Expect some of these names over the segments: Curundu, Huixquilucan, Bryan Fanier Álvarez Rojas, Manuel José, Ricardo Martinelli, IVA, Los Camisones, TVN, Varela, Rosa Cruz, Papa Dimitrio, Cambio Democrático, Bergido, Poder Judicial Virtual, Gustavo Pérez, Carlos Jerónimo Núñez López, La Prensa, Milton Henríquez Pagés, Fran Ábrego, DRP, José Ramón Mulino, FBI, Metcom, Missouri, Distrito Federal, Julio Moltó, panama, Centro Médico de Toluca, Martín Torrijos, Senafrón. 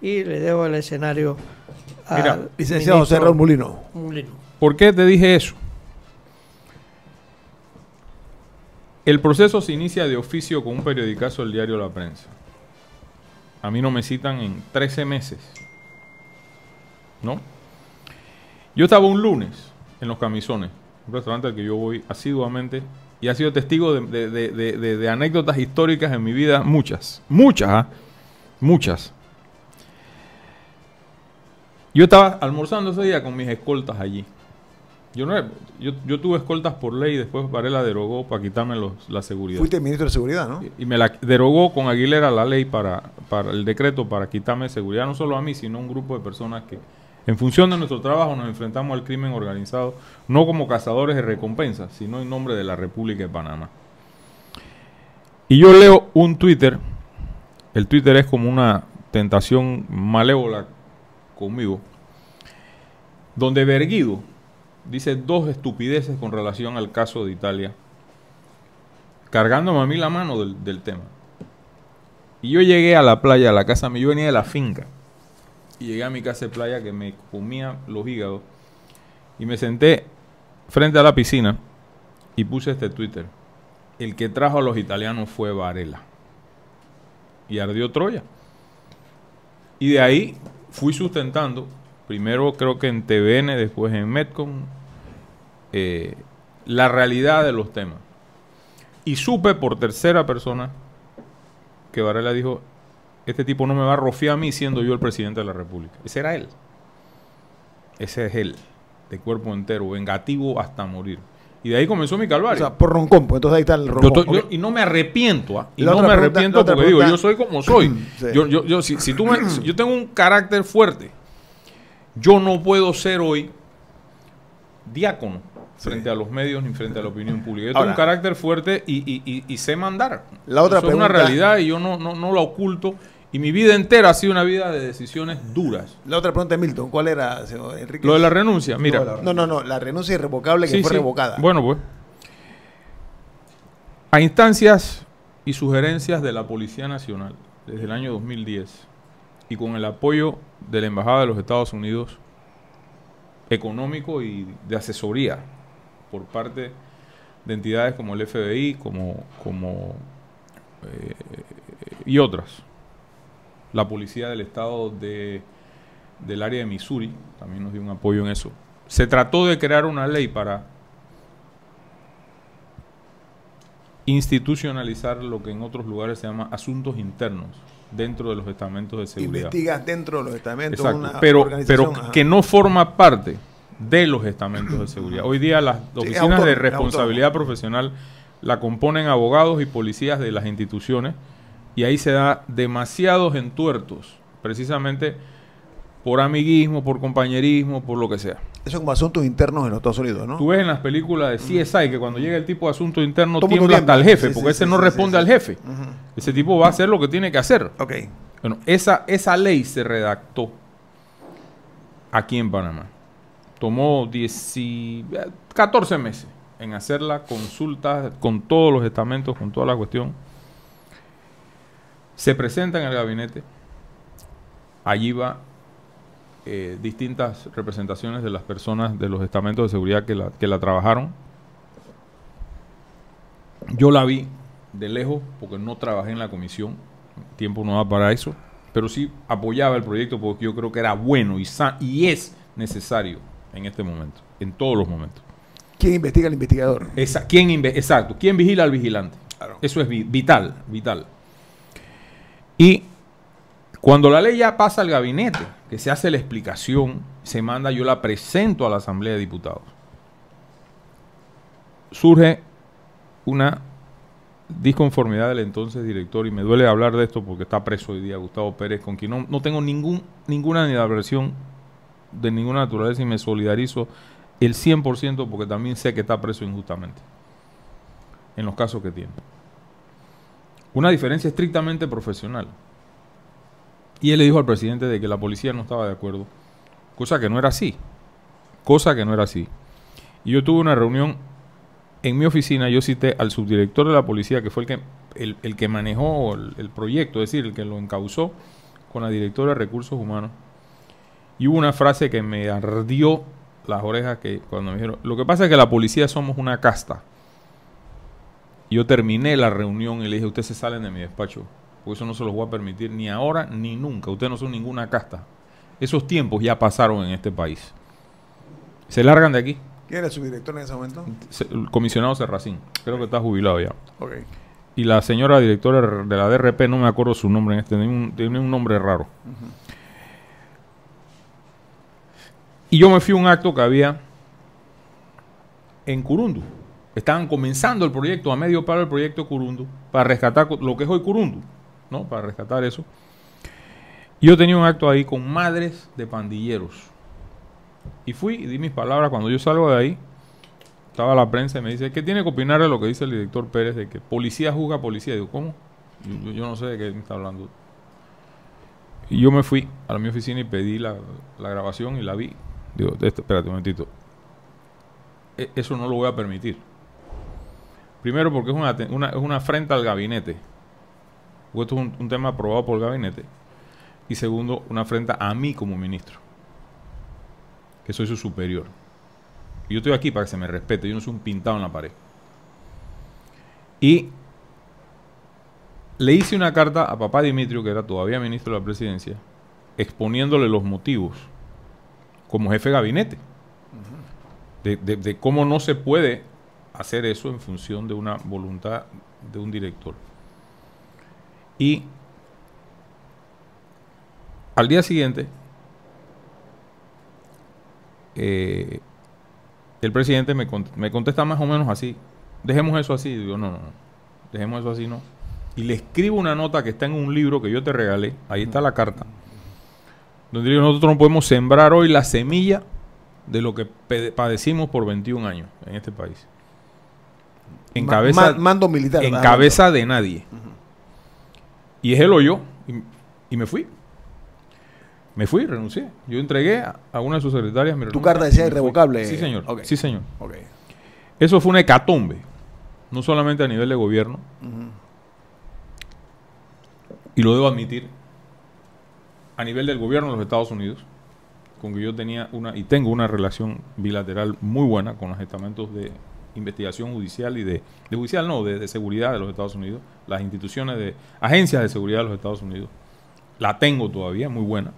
y le dejo el escenario al licenciado José Ramón Mulino. ¿Por qué te dije eso? El proceso se inicia de oficio con un periodicazo del diario La Prensa. A mí no me citan en 13 meses. ¿No? Yo estaba un lunes en Los Camisones, un restaurante al que yo voy asiduamente y ha sido testigo de anécdotas históricas en mi vida, muchas. Yo estaba almorzando ese día con mis escoltas allí. Yo tuve escoltas por ley, después Varela derogó para quitarme la seguridad. Fuiste ministro de seguridad, ¿no? Y me la derogó con Aguilera la ley para el decreto para quitarme seguridad, no solo a mí, sino a un grupo de personas que en función de nuestro trabajo nos enfrentamos al crimen organizado, no como cazadores de recompensas, sino en nombre de la República de Panamá. Y yo leo un Twitter, el Twitter es como una tentación malévola conmigo, donde Bergido dice dos estupideces con relación al caso de Italia, cargándome a mí la mano del tema. Y yo llegué a la playa, a la casa, yo venía de la finca, y llegué a mi casa de playa que me comía los hígados, y me senté frente a la piscina y puse este Twitter: el que trajo a los italianos fue Varela. Y ardió Troya. Y de ahí fui sustentando, primero creo que en TVN, después en Metcom, la realidad de los temas. Y supe por tercera persona que Varela dijo: este tipo no me va a rofiar a mí siendo yo el presidente de la República. Ese era él. Ese es él, de cuerpo entero, vengativo hasta morir. Y de ahí comenzó mi calvario. O sea, por roncón, pues entonces ahí está el roncón. Y no me arrepiento, y no me arrepiento porque digo, yo soy como soy. Sí. Yo tengo un carácter fuerte. Yo no puedo ser hoy diácono frente a los medios ni frente a la opinión pública. Yo tengo un carácter fuerte y sé mandar. La otra pregunta, es una realidad y yo no la oculto. Y mi vida entera ha sido una vida de decisiones duras. La otra pregunta de Milton, ¿cuál era, señor Enrique? Lo de la renuncia, mira. No, la renuncia irrevocable que fue revocada. Bueno, pues, a instancias y sugerencias de la Policía Nacional, desde el año 2010, y con el apoyo de la Embajada de los Estados Unidos, económico y de asesoría, por parte de entidades como el FBI, y otras. La policía del estado del área de Missouri también nos dio un apoyo en eso. Se trató de crear una ley para institucionalizar lo que en otros lugares se llama asuntos internos dentro de los estamentos de seguridad. Investigas dentro de los estamentos. Exacto, una organización, pero que no forma parte de los estamentos de seguridad. Hoy día las oficinas de responsabilidad profesional la componen abogados y policías de las instituciones. Y ahí se da demasiados entuertos, precisamente por amiguismo, por compañerismo, por lo que sea. Eso es como asuntos internos en los Estados Unidos, ¿no? Tú ves en las películas de CSI que cuando llega el tipo de asuntos internos tiembla hasta el jefe, porque ese no responde al jefe. Ese tipo va a hacer lo que tiene que hacer. Okay. Bueno, esa ley se redactó aquí en Panamá. Tomó 14 meses en hacer la consulta con todos los estamentos, con toda la cuestión. Se presenta en el gabinete, allí va distintas representaciones de las personas de los estamentos de seguridad que la trabajaron. Yo la vi de lejos porque no trabajé en la comisión, tiempo no da para eso, pero sí apoyaba el proyecto porque yo creo que era bueno y es necesario en este momento, en todos los momentos. ¿Quién investiga al investigador? Exacto, ¿quién vigila al vigilante? Claro. Eso es vital. Y cuando la ley ya pasa al gabinete, que se hace la explicación, se manda, yo la presento a la Asamblea de Diputados. Surge una disconformidad del entonces director, y me duele hablar de esto porque está preso hoy día Gustavo Pérez, con quien no tengo ninguna adversión de ninguna naturaleza y me solidarizo el 100% porque también sé que está preso injustamente en los casos que tiene. Una diferencia estrictamente profesional. Y él le dijo al presidente de que la policía no estaba de acuerdo, cosa que no era así. Y yo tuve una reunión en mi oficina, yo cité al subdirector de la policía, que fue el que manejó el proyecto, es decir, el que lo encauzó, con la directora de Recursos Humanos y hubo una frase que me ardió las orejas que cuando me dijeron, lo que pasa es que la policía somos una casta. Yo terminé la reunión y le dije, ustedes se salen de mi despacho, porque eso no se los voy a permitir ni ahora ni nunca. Ustedes no son ninguna casta. Esos tiempos ya pasaron en este país. Se largan de aquí. ¿Quién era su director en ese momento? El comisionado Serracín. Creo que está jubilado ya. Okay. Y la señora directora de la DRP, no me acuerdo su nombre, en este, tiene un nombre raro. Uh-huh. Y yo me fui a un acto que había en Curundu. Estaban comenzando el proyecto, a medio paro el proyecto Curundu, para rescatar lo que es hoy Curundu, ¿no? Para rescatar eso. Yo tenía un acto ahí con madres de pandilleros. Y fui y di mis palabras. Cuando yo salgo de ahí, estaba la prensa y me dice, ¿qué tiene que opinar de lo que dice el director Pérez de que policía juzga a policía? Digo, ¿cómo? Yo no sé de qué me está hablando. Y yo me fui a mi oficina y pedí la grabación y la vi. Digo, espérate un momentito. Eso no lo voy a permitir. Primero porque es una afrenta al gabinete. Porque esto es un tema aprobado por el gabinete. Y segundo, una afrenta a mí como ministro, que soy su superior. Yo estoy aquí para que se me respete. Yo no soy un pintado en la pared. Y le hice una carta a Papa Dimitrio, que era todavía ministro de la presidencia, exponiéndole los motivos como jefe de gabinete de cómo no se puede hacer eso en función de una voluntad de un director. Y al día siguiente, el presidente me contesta más o menos así. Dejemos eso así. Digo, no, no, no. Dejemos eso así, no. Y le escribo una nota que está en un libro que yo te regalé. Ahí está la carta. Donde digo, nosotros no podemos sembrar hoy la semilla de lo que padecimos por 21 años en este país. En cabeza, mando militar. En cabeza de nadie. Y es él o yo. Y me fui. Me fui, renuncié. Yo entregué a una de sus secretarias. ¿Tu carta decía irrevocable? Sí, señor. Okay. Sí, señor. Okay. Eso fue una hecatombe. No solamente a nivel de gobierno. Y lo debo admitir. A nivel del gobierno de los Estados Unidos, con que yo tenía tengo una relación bilateral muy buena con los estamentos de investigación judicial y de seguridad de los Estados Unidos, las instituciones de agencias de seguridad de los Estados Unidos. La tengo todavía, muy buena.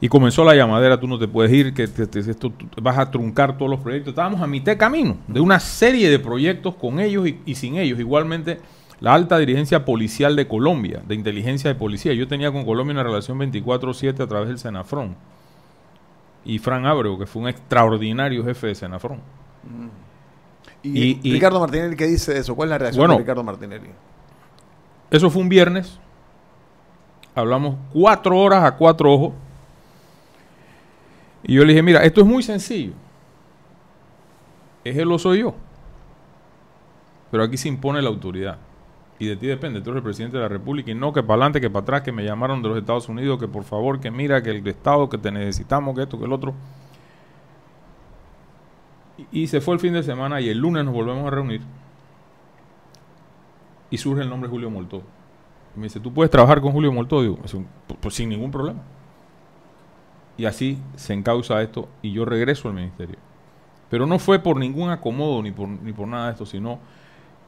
Y comenzó la llamadera, tú no te puedes ir, que esto vas a truncar todos los proyectos. Estábamos a mitad de camino de una serie de proyectos con ellos y sin ellos. Igualmente, la alta dirigencia policial de Colombia, de inteligencia de policía. Yo tenía con Colombia una relación 24/7 a través del Senafrón. Y Fran Ábrego, que fue un extraordinario jefe de Senafrón. ¿Y Ricardo Martinelli qué dice de eso? ¿Cuál es la reacción de Ricardo Martinelli? Eso fue un viernes. Hablamos 4 horas a 4 ojos. Y yo le dije, mira, esto es muy sencillo. Es él o soy yo. Pero aquí se impone la autoridad. Y de ti depende. Tú eres el presidente de la República y no que para adelante, que para atrás, que me llamaron de los Estados Unidos, que por favor, que mira, que el Estado, que te necesitamos, que esto, que el otro. Y se fue el fin de semana y el lunes nos volvemos a reunir. Y surge el nombre Julio Moltó. Y me dice, ¿tú puedes trabajar con Julio Moltó? Digo, pues sin ningún problema. Y así se encausa esto y yo regreso al ministerio. Pero no fue por ningún acomodo ni por nada de esto, sino...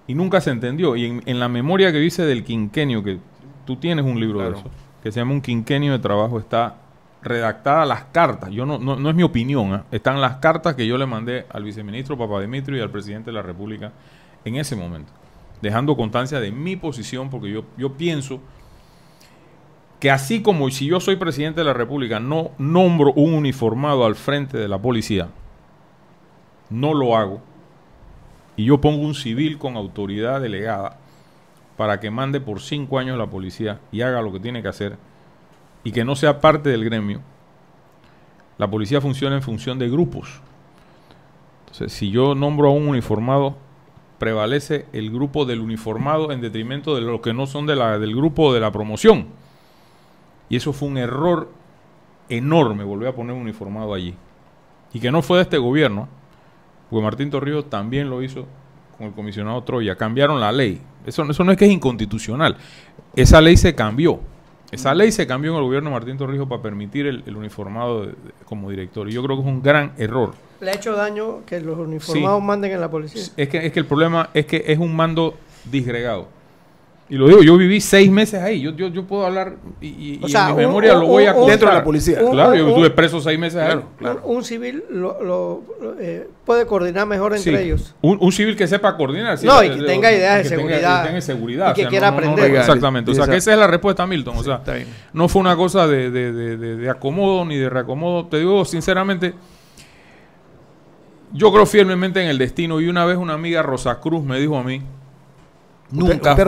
Y nunca se entendió. Y en la memoria que hice del quinquenio, que tú tienes un libro de eso, que se llama Un quinquenio de trabajo, está redactada las cartas. Yo no es mi opinión, ¿eh? Están las cartas que yo le mandé al viceministro Papa Dimitrio y al presidente de la República en ese momento, dejando constancia de mi posición, porque yo pienso que así como si yo soy presidente de la República no nombro un uniformado al frente de la policía, no lo hago, y yo pongo un civil con autoridad delegada para que mande por 5 años la policía y haga lo que tiene que hacer y que no sea parte del gremio. La policía funciona en función de grupos. Entonces, si yo nombro a un uniformado, prevalece el grupo del uniformado en detrimento de los que no son del grupo de la promoción. Y eso fue un error enorme, volver a poner un uniformado allí. Y que no fue de este gobierno, porque Martín Torrijos también lo hizo con el comisionado Troya. Cambiaron la ley. Eso no es que es inconstitucional. Esa ley se cambió. Esa ley se cambió en el gobierno de Martín Torrijos para permitir el uniformado como director. Y yo creo que es un gran error. ¿Le ha hecho daño que los uniformados manden en la policía? Es que el problema es que es un mando disgregado. Y lo digo, yo viví 6 meses ahí. Yo puedo hablar y en mi memoria lo voy a contar. Dentro de la policía. Claro, yo estuve preso 6 meses ahí. Claro. Un civil puede coordinar mejor entre ellos. Un civil que sepa coordinar. Sí, no, y que tenga ideas de seguridad. Que tenga seguridad. Y que quiera aprender. Exactamente. O sea, que esa es la respuesta, Milton. O sea, no fue una cosa de acomodo ni de reacomodo. Te digo sinceramente, yo creo fielmente en el destino. Y una vez una amiga, Rosa Cruz, me dijo a mí, ¿Usted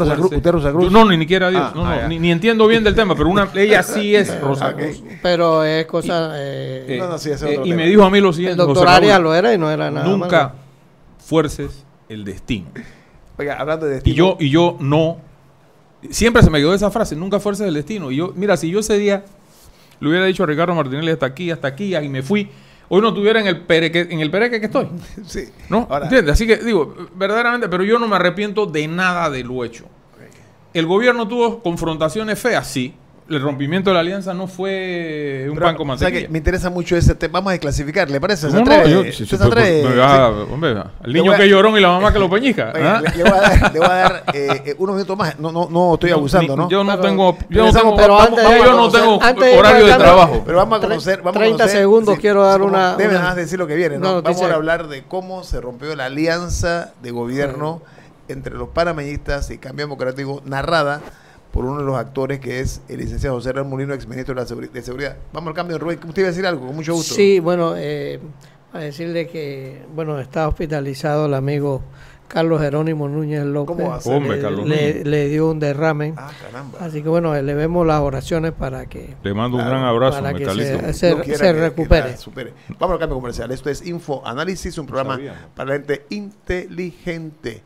Rosa Cruz? No, ni quiera Dios. Ni entiendo bien del tema, pero ella sí es Rosa Cruz. Pero es cosa... Y me dijo a mí lo siguiente. El doctor Arias lo era y no era nada. Nunca malo. Fuerces el destino. Oiga, hablando de destino... Y yo no... Siempre se me quedó esa frase, nunca fuerces el destino. Y yo, mira, si yo ese día le hubiera dicho a Ricardo Martinelli hasta aquí, y me fui... Hoy no estuviera en el pereque que estoy. Sí. ¿No? Ahora, ¿entiendes? Así que digo, verdaderamente, pero yo no me arrepiento de nada de lo hecho. Okay. El gobierno tuvo confrontaciones feas, sí. El rompimiento de la alianza no fue un pan con mantequilla. O sea, que me interesa mucho ese tema. Vamos a desclasificar, ¿le parece? ¿Se atreve? El niño que lloró y la mamá que lo peñizca. Le voy a dar unos minutos más. No estoy abusando, ¿no? Yo no tengo horario de trabajo. Pero vamos a conocer... 30 segundos quiero dar una... Debes nada más decir lo que viene, ¿no? Vamos a hablar de cómo se rompió la alianza de gobierno entre los panameñistas y Cambio Democrático, narrada por uno de los actores que es el licenciado José Ramón Mulino, exministro de Seguridad. Vamos al cambio, Rubén. ¿Usted iba a decir algo? Con mucho gusto. Sí, bueno, a decirle que, bueno, está hospitalizado el amigo Carlos Jerónimo Núñez López. ¿Cómo va a ser? Hombre, Carlos le dio un derrame. Ah, caramba. Así que, bueno, le vemos las oraciones para que... Le mando un gran abrazo, para que se recupere. Vamos al cambio comercial. Esto es Info Análisis, un programa para gente inteligente.